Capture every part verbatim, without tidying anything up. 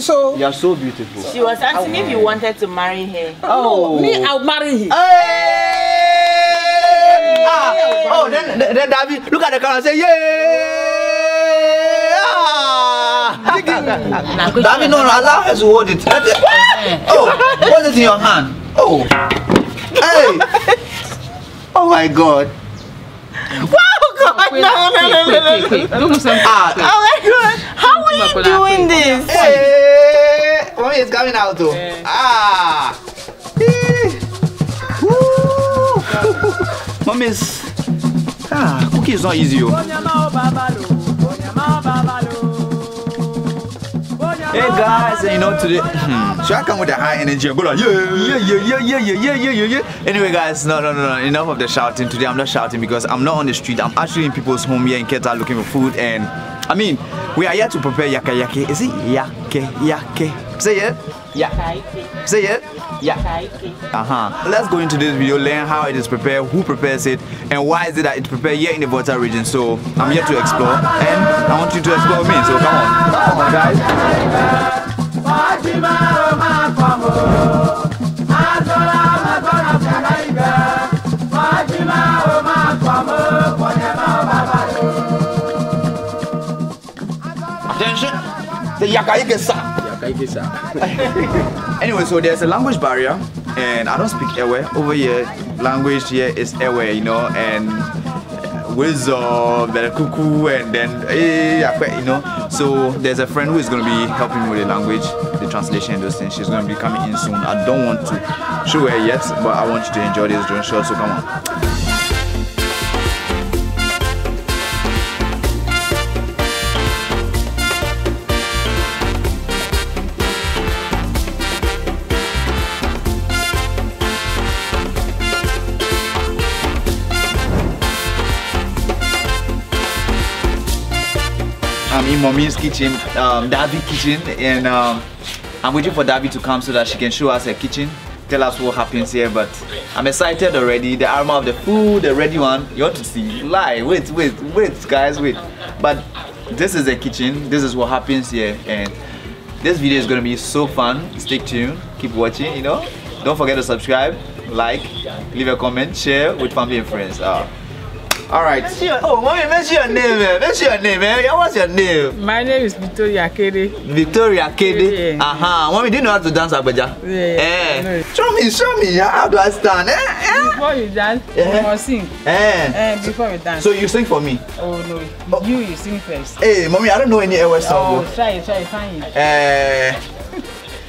So you are so beautiful. She was asking if you wanted to marry her. Oh, oh. Me, I'll marry him. Hey. Ah. Oh, then then David, look at the camera and say, yeah. Ah. David, no, no, allow her to hold it. Oh, hold it in your hand. Oh. Hey. Oh my God. No, no, no, no, no. Ah, oh my God. How are you doing this? Hey, mommy is coming out too. Yeah. Ah. Woo. Mommy is... Ah, cooking is not easy. Oh. Hey guys, and you know today... Hmm. Should I come with a high energy? Go like, yeah, yeah, yeah, yeah, yeah, yeah, yeah, yeah. Anyway guys, no, no, no, no, enough of the shouting. Today I'm not shouting because I'm not on the street. I'm actually in people's home here in Keta looking for food, and I mean, we are here to prepare yakayake. Is it yakayake? Say it. Yeah. Say it. Yeah. Uh-huh. Let's go into this video, learn how it is prepared, who prepares it, and why is it that it's prepared here in the Volta region. So I'm here to explore, and I want you to explore me. So come on. Come on guys. Attention, the Yakayake sa. Yakayake sa. Anyway, so there's a language barrier, and I don't speak Ewe. Over here, language here is Ewe, you know, and Wizard, the cuckoo, and then you know. So there's a friend who is going to be helping me with the language, the translation, and those things. She's going to be coming in soon. I don't want to show her yet, but I want you to enjoy this drone shot. So come on. I'm in mommy's kitchen, um, Davi's kitchen, and um, I'm waiting for Davi to come so that she can show us her kitchen, tell us what happens here. But I'm excited already. The aroma of the food, the ready one, you want to see. Lie, wait, wait, wait, guys, wait. But this is the kitchen, this is what happens here, and this video is gonna be so fun. Stay tuned, keep watching, you know. Don't forget to subscribe, like, leave a comment, share with family and friends. Uh, All right. Your, oh, mommy, mention your name, man. Mention your name, man. What's your name? My name is Victoria Kede. Victoria Kede. Yeah. Uh-huh. Mommy, do you know how to dance agbaje? Yeah. Eh. Show me, show me. How do I stand? Eh? Eh? Before you dance, eh? You must sing. Eh. Eh. Before you dance. So you sing for me? Oh no. Oh. You, you sing first. Hey, mommy, I don't know any Ewe song. Oh, try it, try it, find it. Eh.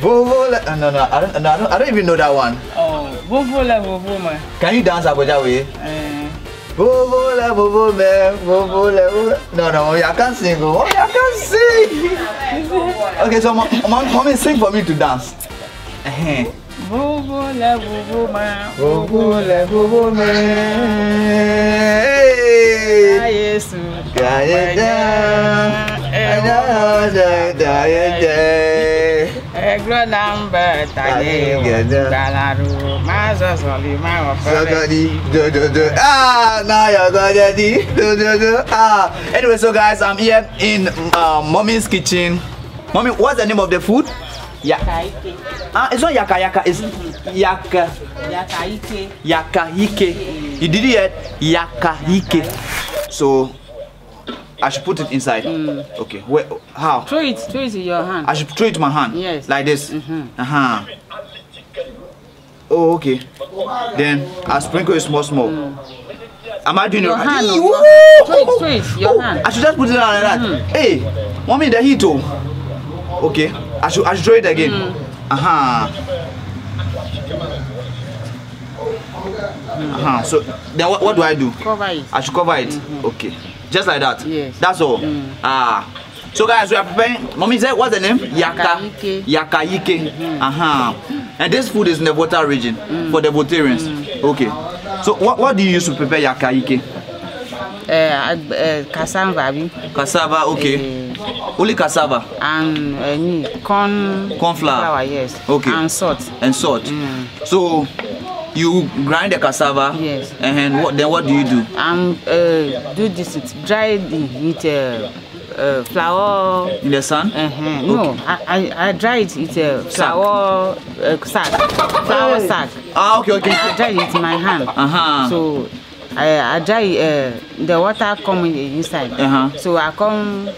Vovola. No, no, I don't, no, I don't, I don't even know that one. Oh, vovola, vovola. Can you dance agbaje way? Eh. No, no, I can't sing. Oh, I can't sing. Okay, so mom, mom, come and sing for me to dance. Ah, anyway, so guys, I'm here in uh, mommy's kitchen. Mommy, what's the name of the food? Yakayake. Ah, it's not yakayaka, it's yaka. Yakayake. Yakayake. You did it yet? Yakayake. So I should put it inside. Mm. Okay. Where, how? Throw it. Throw it in your hand. I should throw it in my hand. Yes. Like this. Mm-hmm. Uh huh. Oh, okay. Then I sprinkle it small, small. Mm. Am I doing your it right? Your hand. Throw it. Throw it. Your oh, hand. I should just put it on like that. Mm-hmm. Hey, mommy, the heat too. Okay. I should. I should throw it again. Mm. Uh huh. Mm. Uh huh. So then what, what do I do? Cover it. I should cover it. Mm-hmm. Okay. Just like that. Yes. That's all. Mm. Ah. So guys, we are preparing. Mommy said, what's the name? Yakayake. Yakayake. Mm-hmm. Uh-huh. And this food is in the Volta region mm. for the Voltarians. Mm. Okay. So what what do you use to prepare yakayake? Uh, uh, cassava. Cassava. Okay. Uh, Only cassava. And uh, corn. Corn flour. Yes. Okay. And salt. And salt. Mm. So you grind the cassava, yes, and what, then what do you do? Um, uh, do this, dry it with uh, uh, flour. In the sun? Uh-huh. No, okay. I, I I dry it with a uh, flour uh, sack. Flour sack. Ah, okay, okay. I dry it with my hand. Uh-huh. So I, I dry uh, the water come inside. Uh-huh. So I come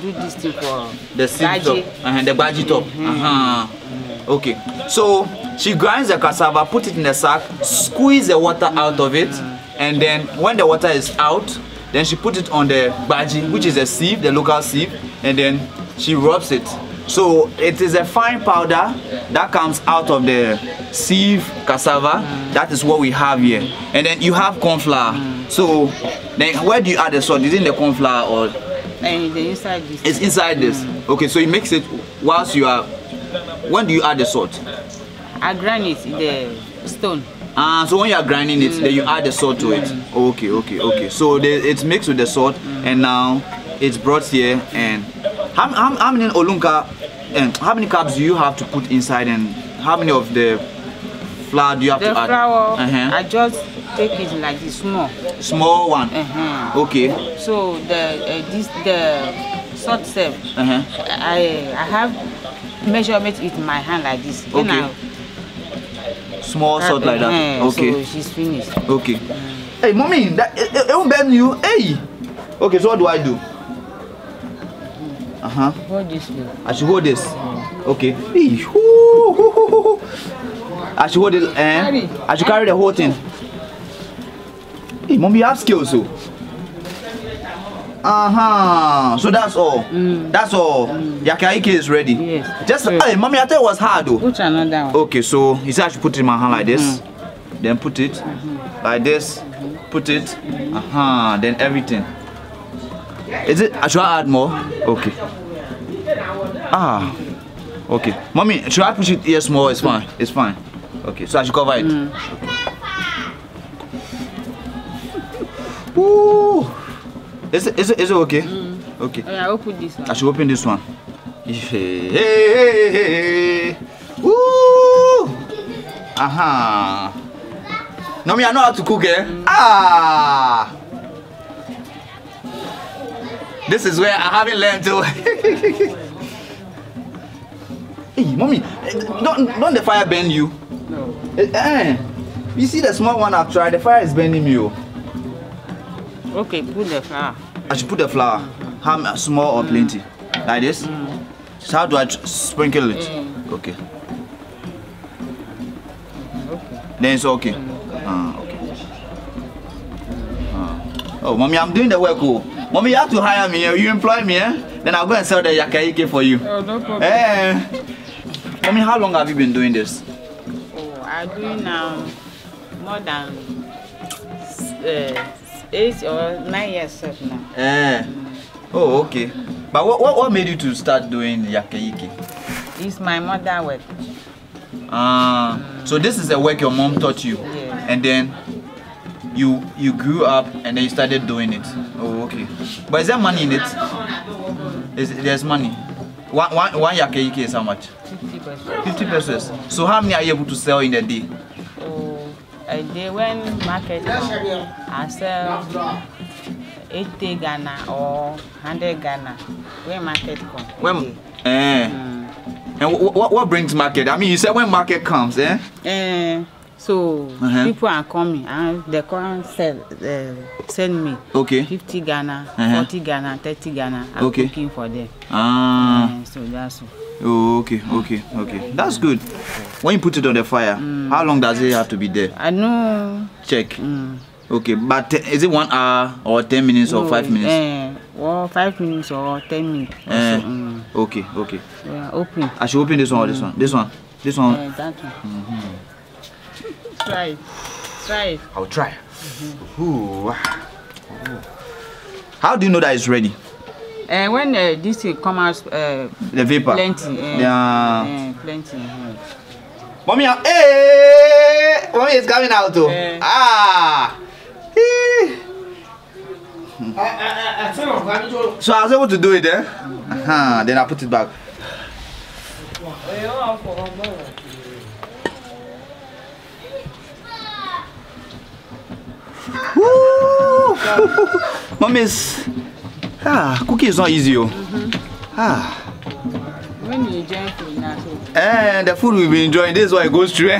do this thing for the agbaje. Uh-huh. The agbaje top. Mm-hmm. Uh-huh. Mm-hmm. Okay. So she grinds the cassava, put it in the sack, squeeze the water mm-hmm. out of it, and then when the water is out, then she put it on the agbaje, which is a sieve, the local sieve, and then she rubs it. So it is a fine powder that comes out of the sieve cassava. That is what we have here. And then you have corn flour. So then where do you add the salt? Is it in the corn flour or? And the inside this. It's inside this. Okay, so you mix it whilst you are. When do you add the salt? I grind it in the stone. Ah, uh, so when you are grinding it, mm. then you add the salt to it. Okay, okay, okay. So the, it's mixed with the salt, mm. and now it's brought here. And how, how, how many olunka and how many cups do you have to put inside, and how many of the flour do you have the to add? The flour, uh-huh. I just take it like this, small. Small one. Uh-huh. Okay. So the uh, this the salt self. Uh-huh. I I have measurement with my hand like this. Then okay. I, small salt like that. Yeah, okay. So she's finished. Okay. Hey, mommy, that it, it won't burn you. Hey. Okay. So what do I do? Uh huh. Hold this. I should hold this. Okay. Hey. I should hold it. Eh? I should carry the whole thing. Hey, mommy, you have skills, so. Uh huh. So that's all. Mm. That's all. Mm. Yakayake is ready. Yes. Just yes. Hey, mommy, I thought it was hard though. Put another one. Okay, so he said I should put it in my hand like this, mm-hmm. then put it mm-hmm. like this, mm-hmm. put it, mm-hmm. uh huh. Then everything. Is it? I should I add more? Okay. Ah. Okay, mommy, should I push it here small? It's fine. It's fine. Okay, so I should cover it. Mm. Ooh. Is it, is it, is it okay? Mm. Okay. I open this one. I should open this one. Hey, hey, hey, hey. Woo! Aha. No, me, I know how to cook, eh? Mm. Ah! This is where I haven't learned to. Hey, mommy, don't, don't the fire burn you? No. Eh, you see the small one I've tried, the fire is burning you. Okay, put the flour. I should put the flour. How small or plenty? Mm. Like this? Mm. So how do I sprinkle it? Mm. Okay. Okay. Then it's okay. Mm. Ah, okay. Ah. Oh, mommy, I'm doing the work. Oh. Mommy, you have to hire me. You employ me, eh? Then I'll go and sell the yakayake for you. Oh, no problem. Eh. Mommy, how long have you been doing this? Oh, I'm doing now um, more than... Uh, Eight or nine years old now. Eh. Oh, okay. But what, what what made you to start doing yakayake? It's my mother work. Ah. Mm. So this is the work your mom taught you. Yeah. And then you you grew up and then you started doing it. Oh, okay. But is there money in it? Is there's money? One one one yakayake is how much? Fifty pesos. Fifty pesos. So how many are you able to sell in a day? A day when market I sell eighty Ghana or one hundred Ghana when market comes. When, eh. Mm. And what what brings market? I mean, you said when market comes, eh? Eh. So uh-huh. people are coming and they come sell uh, send me. Okay. Fifty Ghana, uh-huh. forty Ghana, thirty Ghana. I'm okay. Cooking for them. Ah. Uh, so that's. Oh, okay, okay, okay. That's good. When you put it on the fire, mm. how long does it have to be there? I know. Check. Mm. Okay, but is it one hour or ten minutes no, or five minutes? Eh, or five minutes or ten minutes. Eh. Mm. Okay, okay. Yeah, open. I should open this one mm. or this one? This one? This one? Yeah, that one. Mm-hmm. Try it. Try it. I'll try. Mm-hmm. Ooh. Ooh. How do you know that it's ready? Uh, when uh, this uh, come out, uh, the vapor. Plenty. Uh, yeah. Uh, plenty. Uh. Mommy, hey! Mommy is coming out too. Uh, ah! Hey. I, I, I so I was able to do it, eh? Uh-huh. Then I put it back. Woo! Mommy's. Ah, cooking is not easy. Mm-hmm. Ah. When you enjoy food, that's it. And the food we've been enjoying, this is why it goes through.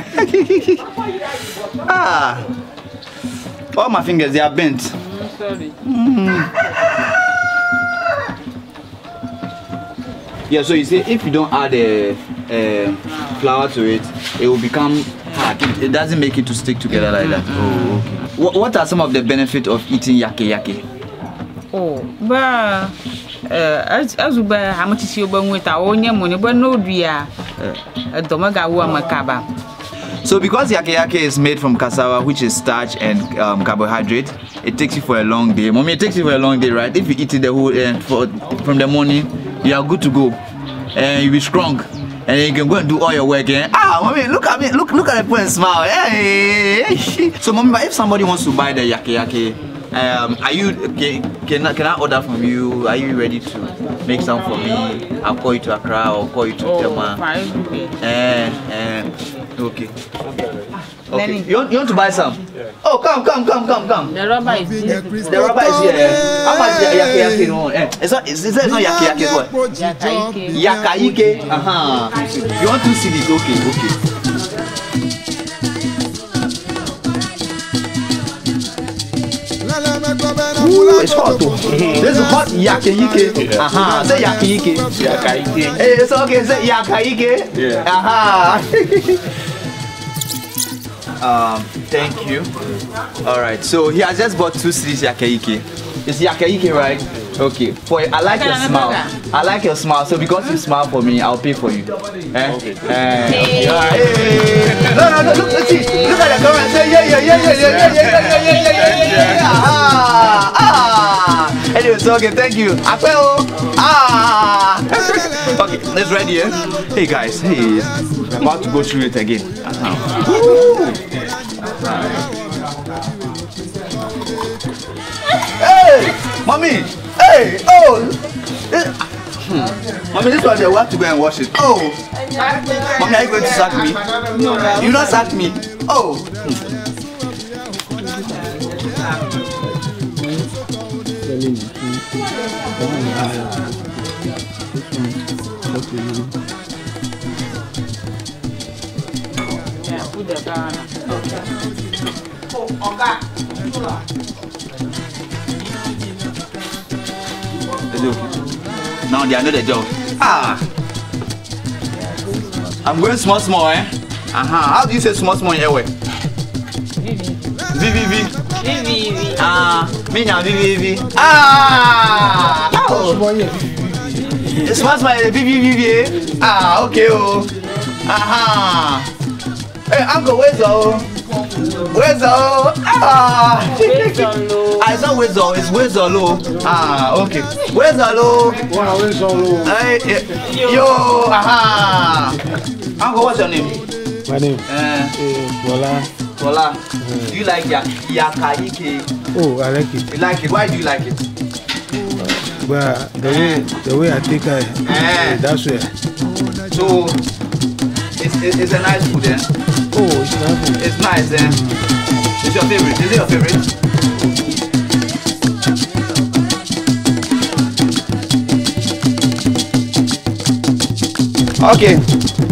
Ah. All my fingers, they are bent. Mm, sorry. Mm. Yeah, so you see, if you don't add a, a flour to it, it will become hard. It, it doesn't make it to stick together like that. Oh, okay. What, what are some of the benefits of eating yakayake? Oh, but as as we buy, how much is your bag with our own money? But no, we are. So because yakayake is made from cassava, which is starch and um, carbohydrate, it takes you for a long day. Mommy, it takes you for a long day, right? If you eat it the whole uh, for, from the morning, you are good to go, and you'll be strong, and you can go and do all your work. Eh? Ah, mommy, look at me, look, look at the point and smile. Hey. So, mommy, if somebody wants to buy the yakayake, um, are you okay, can can I order from you? Are you ready to make some for me? I'll call you to Accra or call you to oh, Tema. And uh, uh, okay. Okay. You want, you want to buy some? Yeah. Oh, come, come, come, come, come. The rubber is here. The rubber is here. How much yakayake? No, eh. It's not. It's, it's not yakayake. What? Yakayake. Yakayake. Uh huh. You want to see this? Okay, okay. Ooh, it's hot. This is hot yakayake. Uh huh. Say yakayake. Yakayake. Hey, it's okay. Say yakayake. Yeah. Uh huh. Um, thank you. Alright, so he has just bought two series yakayake. It's yakayake, right? Okay. For I like your smile. I like your smile. So because you smile for me, I'll pay for you. Eh? Okay. Eh. Hey. Right. Hey. No, no, no, look, look, see. Look at the camera. Say yeah, yeah, yeah, yeah, yeah, yeah, yeah, yeah, yeah, yeah, yeah. Ah, ah. Anyway, so okay, thank you. Apeo. Ah. Okay, let's ready, eh? Hey guys, hey. I'm about to go through it again. Uh-huh. Hey, mommy! Hey, oh! This, hmm. Mommy, this one they want to go and wash it. Oh! Mommy, are you going to sack me? No, no. You not sack me. Oh! Yeah, put the Ghana. Okay. Oh, okay. Now they are not the job. Ah! I'm going small, small, eh? Uh huh. How do you say small, small in Ewe? Vivi. Vivi. Ah, me now, Vivi. Ah! Oh! Small, small, Vivi. Ah, okay, oh. Aha! Hey, Uncle, where's the Wezo! Ah! I saw Wezo, it's Wezo. Ah, okay. Wezo! Wezo! Hey, yo! Aha! Uncle, what's your name? My name? Bola. Bola. Do you like yakayake? Oh, I like it. You like it? Why do you like it? Well, the way, the way I take it, that's where. So, it's, it's a nice food, eh? Oh, it's nice. It's nice, eh? It's your favorite. Is it your favorite? Okay.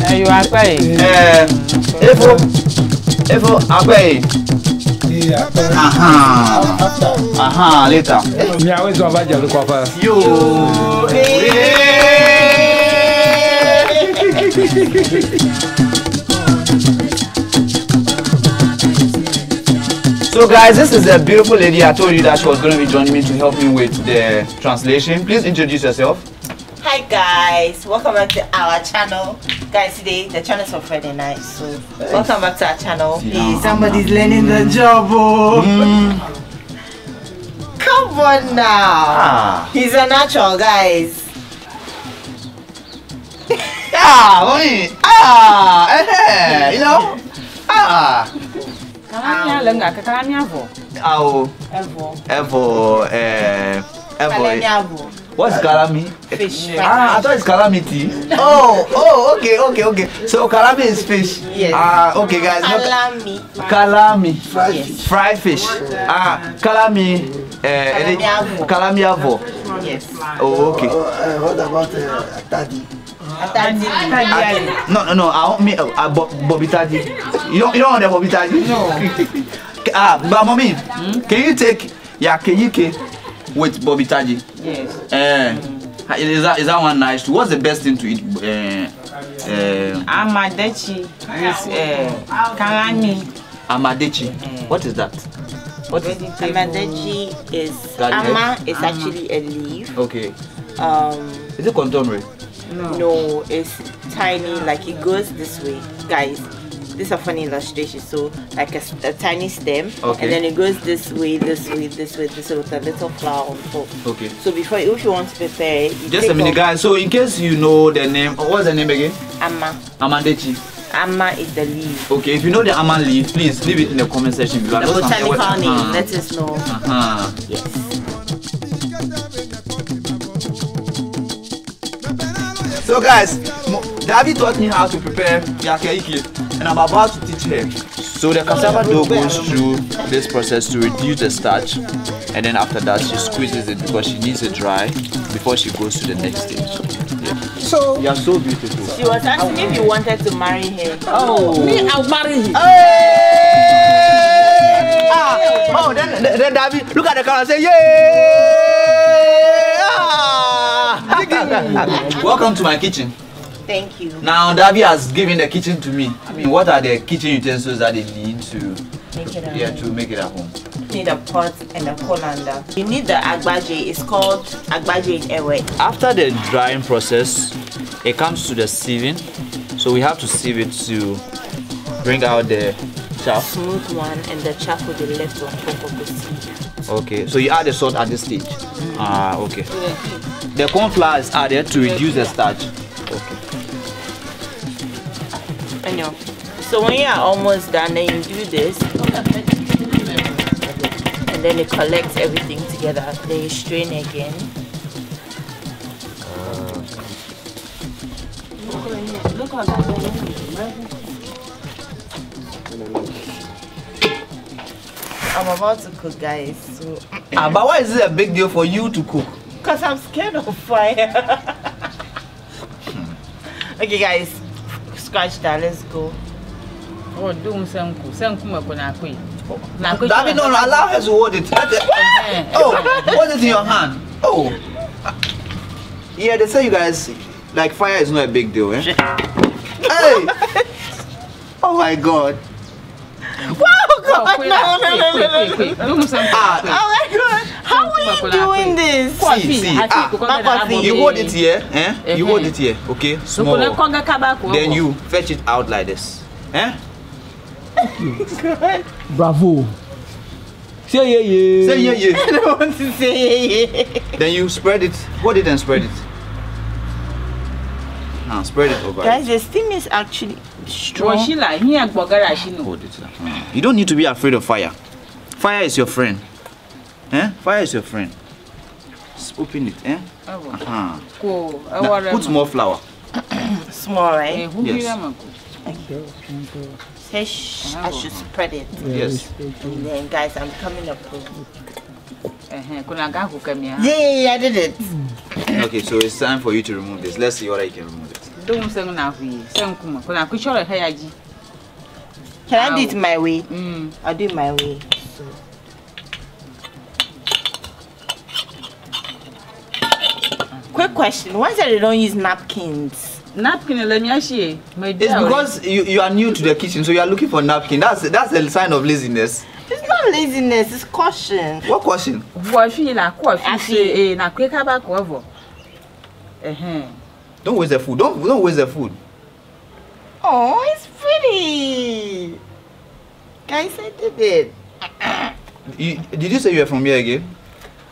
Uh, you are playing. Eh, Evo, Evo, Abe. Aha. Aha. Later. Me always go back to the copper. You. So guys, this is a beautiful lady. I told you that she was going to be joining me to help me with the translation. Please introduce yourself. Hi guys, welcome back to our channel. Guys, today the channel is for Friday night, so thanks. Welcome back to our channel. Please, yeah, somebody's mm. learning the job. Oh. Mm. Come on now. Ah. He's a natural, guys. Ah, mommy. Ah, eh, you know. Ah. Kanya lenga kanya vo. Awo. Evo. Evo. Eh. Evo. What's karami? Fish. Ah, I thought it's calamity. Oh, oh, okay, okay, okay. So karami is fish. Yes. Ah, okay, guys. Kalami. Kalami. Fried fish. Fried fish. Ah, kalami. Kalamiavo. Kalamiavo. Yes. Oh, okay. Uh, what about uh, Tadi? Tadi. Tadi. No, no, no. I want me uh, uh, Bobby Tadi. You don't, you don't want the Bobby Tadi? No. Ah, but mommy, hmm? Can you take Yakayake with Bobby Tadi? Yes. Uh, mm. Is that is that one nice? What's the best thing to eat? Uh, uh, Amadetsi is uh, Kalami. Amadetsi. Mm. What is that? What is Amadetsi is garlic. Ama is ama. Actually a leaf. Okay. Um, is it contemporary? No. No, it's tiny. Like it goes this way, guys. These are funny illustrations. So like a, a tiny stem, okay. And then it goes this way, this way, this way, this way with a little flower on top. Okay. So before, if you want to prepare, you just a minute, guys. So in case you know the name, what's the name again? Ama. Amadetsi. Ama is the leaf. Okay, if you know the ama leaf, please leave it in the comment section below. The botanical name, uh-huh. Let us know. Uh-huh. Yes. So guys, Davi taught me how to prepare yakayake, and I'm about to teach her. So the cassava dough goes through this process to reduce the starch, and then after that she squeezes it because she needs it dry before she goes to the next stage. So you are so beautiful. She was asking if you wanted to marry him. Oh, me, I'll marry him. Hey! Ah. Oh, then then David, look at the camera and say, "Yay!" Ah. Welcome to my kitchen. Thank you. Now David has given the kitchen to me. I mean, what are the kitchen utensils that they need to make it at yeah home. to make it at home? You need a pot and a colander. You need the agbaje. It's called agbaje in Ewe. After the drying process, it comes to the sieving. So we have to sieve it to bring out the chaff. Smooth one, and the chaff will be left on top of the sieve. Okay. So you add the salt at this stage. Mm-hmm. Ah, okay. Yeah. The corn flour is added to reduce yeah. the starch. Okay. I know. So when you are almost done, then you do this. And then it collects everything together. Then you strain again. Uh, I'm about to cook, guys. So. Ah, but why is it a big deal for you to cook? Because I'm scared of fire. Okay, guys, scratch that. Let's go. Oh, do some cook. Some cook. David, no, no, allow her to hold it. Oh, hold it in your hand. Oh. Yeah, they say you guys, like fire is not a big deal, eh? Hey! Oh my God. Wow, God, no, no, no, no, no. Ah, oh my God, how are you doing this? See, see, ah, you hold it here, eh? You hold it here, okay? Small. Then you fetch it out like this, eh? Bravo. Say yeah yeah. Say yeah yeah. I don't want to say yeah yeah. Then you spread it. What did then spread it? Now spread it over. Guys, the steam is actually strong. Hold it. You don't need to be afraid of fire. Fire is your friend. Eh? Fire is your friend. Just open it, eh? Uh-huh. Now, put more flour. Small, right? Yes. I should spread it. Yes. And then, guys, I'm coming up. Yeah, yeah, I did it. Okay, so it's time for you to remove this. Let's see what I can remove it. Can I do it my way? Mm. I'll do it my way. Quick question. Why is that they don't use napkins? Napkin, let me ask you. It's because you, you are new to the kitchen, so you are looking for napkin. That's that's a sign of laziness. It's not laziness, it's caution. What caution? Don't waste the food. Don't don't waste the food. Oh, it's pretty. Guys, I did it. You, did you say you are from here again?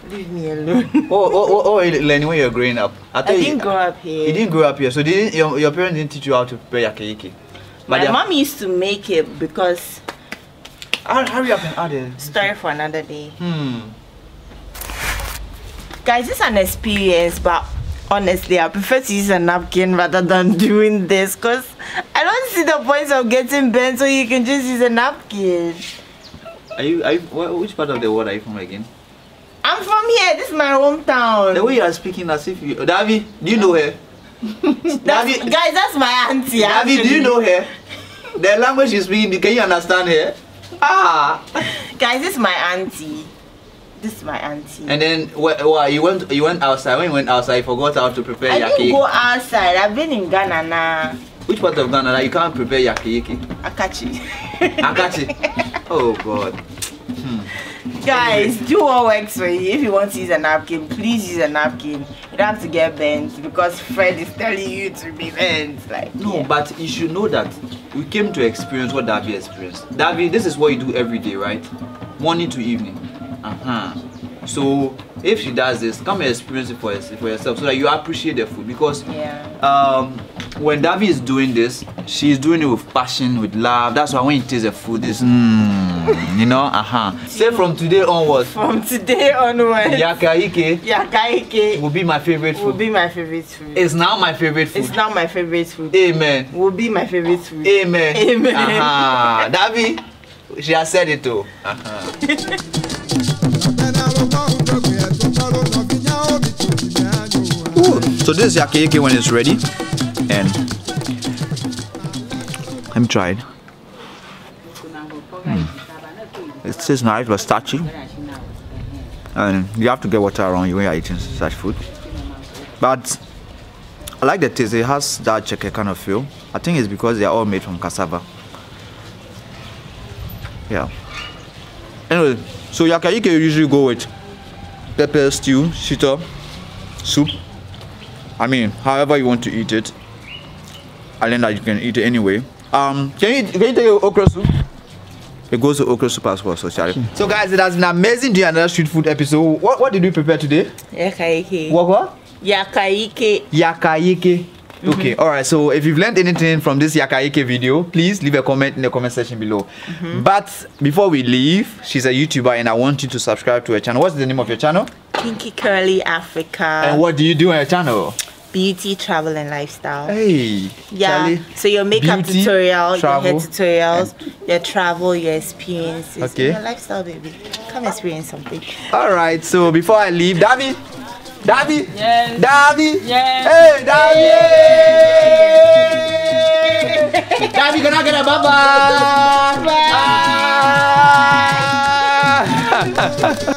Leave me alone. oh, oh, oh, Lenny, when you were growing up. I, I didn't you, grow up here. You didn't grow up here, so didn't, your, your parents didn't teach you how to prepare yakayake. My are, mom used to make it because... I'll hurry up and add it. Story for another day. Hmm. Guys, it's an experience, but honestly, I prefer to use a napkin rather than doing this because I don't see the point of getting bent, so you can just use a napkin. Are you, are you, which part of the world are you from again? I'm from here. This is my hometown. The way you are speaking, as if you, Davi, do you know her? That's, Davi, guys, that's my auntie. Davi, do you know her? The language she's speaking, can you understand her? Ah, guys, this is my auntie. This is my auntie. And then, well, well, you went, you went outside. When you went outside, you forgot how to prepare yakayake. I didn't go outside. I've been in Ghana now. Which part of Ghana? You can't prepare yakayake. Akachi. Akachi. Oh God. Guys, do what works for you. If you want to use a napkin, please use a napkin. You don't have to get bent because Fred is telling you to be bent. Like, no, yeah. But you should know that we came to experience what Davi experienced. Davi, this is what you do every day, right? Morning to evening. Uh-huh. So if she does this, come and experience it for yourself so that you appreciate the food. Because yeah. um, when Davi is doing this, she's doing it with passion, with love. That's why when you taste the food, it's mmm. You know, uh-huh. Say from today onwards. From today onwards. Yakayake. Yakayake. Will be my favorite food. Will be my favorite food. It's now my favorite food. It's now my favorite food. Amen. Will be my favorite food. Amen. Amen. Uh-huh. Davi, she has said it too. Uh-huh. Ooh, so this is yakayake when it's ready. And I'm trying. Mm. It is nice but starchy, and you have to get water around you when you are eating such food. But I like the taste; it has that cheke kind of feel. I think it's because they are all made from cassava. Yeah. Anyway, so yakayake usually go with pepper stew, shito, soup. I mean, however you want to eat it. I learned that you can eat it anyway. Um, can you can you take your okra soup? It goes to okra soup as well, so sorry. So guys, it has been amazing doing another street food episode. What what did we prepare today? Yakayake. What what? Yakayake. Yakayake. Mm-hmm. Okay, alright. So if you've learned anything from this yakayake video, please leave a comment in the comment section below. Mm-hmm. But before we leave, she's a YouTuber and I want you to subscribe to her channel. What's the name of your channel? Pinky Curly Africa. And what do you do on your channel? Beauty, travel, and lifestyle. Hey, yeah. Charlie. So your makeup beauty, tutorial, travel, your hair tutorials, your travel, your experiences, okay. Your lifestyle, baby. Come experience something. All right. So before I leave, Davi, Davi, yes. Davi, yes. Hey, Davi, yes. Davi, gonna get a bye bye. Bye. Bye.